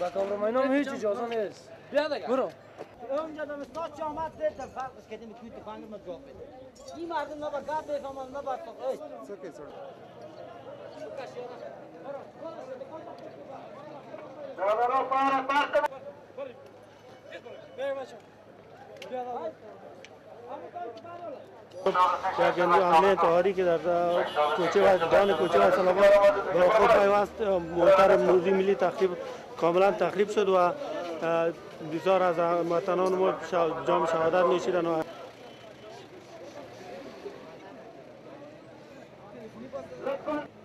Bakalım oynamam hiç icazan es. Birader. Buyurun. Önceden istat cemaat dedi fark ettim bütün tufangımı cevap verdi. İyi mardın ne bak gaz befaman ne bak. Evet. Söke sor. Davaro para parta. Beyim açın. Birader. क्या कहने हमने तोहरी के दर्द कुछ बात जाने कुछ बात सलाम बहुत पायवास मोतारे मुझे मिली तकलीफ कमलान तकलीफ से दुआ दूसरा राजा मतनों में जाम शाहदार निशिरनो है